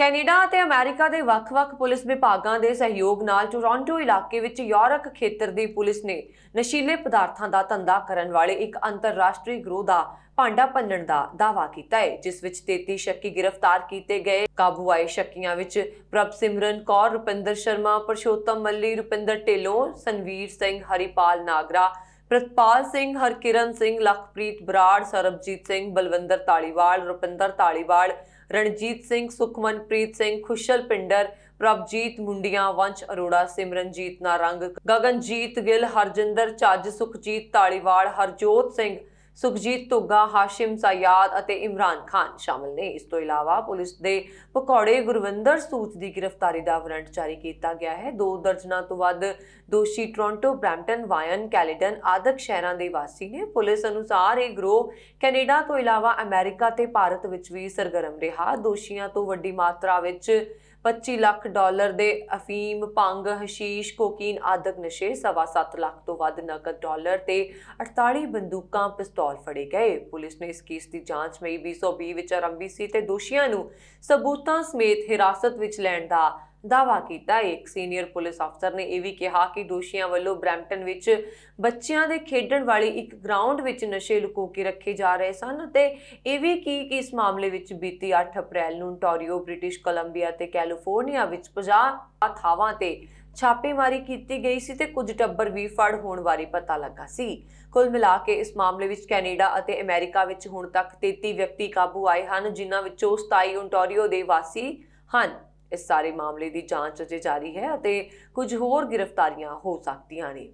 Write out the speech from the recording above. Canada ਅਤੇ America ਦੇ ਵੱਖ-ਵੱਖ ਪੁਲਿਸ ਵਿਭਾਗਾਂ ਦੇ ਸਹਿਯੋਗ ਨਾਲ ਟੋਰੰਟੋ ਇਲਾਕੇ ਵਿੱਚ ਯਾਰਕ ਖੇਤਰ ਦੀ ਪੁਲਿਸ ਨੇ ਨਸ਼ੀਲੇ ਪਦਾਰਥਾਂ ਦਾ ਧੰਦਾ ਕਰਨ ਵਾਲੇ ਇੱਕ ਅੰਤਰਰਾਸ਼ਟਰੀ ਗਰੋਹ ਦਾ ਭਾਂਡਾ ਭੰਨਣ ਦਾ ਦਾਅਵਾ ਕੀਤਾ ਹੈ, ਜਿਸ ਵਿੱਚ 33 ਸ਼ੱਕੀ ਗ੍ਰਿਫਤਾਰ ਕੀਤੇ ਗਏ। ਕਾਬੂ ਆਏ ਸ਼ੱਕੀਆਂ ਵਿੱਚ ਪ੍ਰਭ ਸਿਮਰਨ ਕੌਰ, ਰੁਪਿੰਦਰ ਸ਼ਰਮਾ, ਪਰਸ਼ੋਤਮ ਮੱਲੀ, ਰੁਪਿੰਦਰ ਢਿੱਲੋਂ, ਸੰਵੀਰ ਸਿੰਘ, ਹਰੀਪਾਲ ਨਾਗਰਾ, प्रतपाल सिंह, हरकिरन सिंह, लखप्रीत बराड़, सरबजीत सिंह, बलविंदर धालीवाल, रुपिंदर धालीवाल, रणजीत सिंह, सुखमनप्रीत सिंह, खुशल पिंडर, प्रभजीत मुंडिया, वंश अरोड़ा, सिमरनजीत नारंग, गगनजीत गिल, हरजिंदर चज, सुखजीत धालीवाल, हरजोत सिंह, सुखजीत धुग्गा, हाशिम सयाद अते इमरान खान शामिल ने। इस तो इलावा पुलिस दे पकौड़े गुरविंदर सूच की गिरफ्तारी का वारंट जारी किया गया है। 2 दर्जन तो वध दोषी टोरंटो, ब्रैम्पटन, वायन कैलिडन आदि शहरों के वासी ने। पुलिस अनुसार यह ग्रोह कैनेडा तो इलावा अमेरिका ते भारत विच भी सरगर्म रहा। दोषियों तो वड्डी मात्रा विच $25 लाख दे अफीम, भंग, हशीश, कोकीन आदक नशे, 7.5 लाख तो वध नकद डॉलर ते 48 बंदूकां, पिस्तौल फड़े गए। पुलिस ने इस केस की जांच मई 2020 विच आरंभी सी ते दोषियों नूं सबूतां समेत हिरासत विच लैण दा दावा किया। एक सीनियर पुलिस अफसर ने यह भी कहा कि दोषियों वालों ब्रैम्पटन विच बच्चों के खेडण वाली एक ग्राउंड विच नशे लुको के रखे जा रहे सन। यह भी कि इस मामले विच बीती 8 अप्रैल नूं ओंटेरियो, ब्रिटिश कोलंबिया ते कैलिफोर्निया विच 50 थावां ते छापेमारी की गई सी ते कुछ टब्बर भी फड़ होने बारे पता लगा सी। कुल मिला के इस मामले विच कैनेडा अते अमेरिका विच हुण तक 33 व्यक्ति काबू आए हैं, जिन्हां विचों 27 ओंटेरियो दे वासी हैं। इस सारे मामले की जांच अजे जारी है और कुछ होर गिरफ्तारियां हो सकती हैं।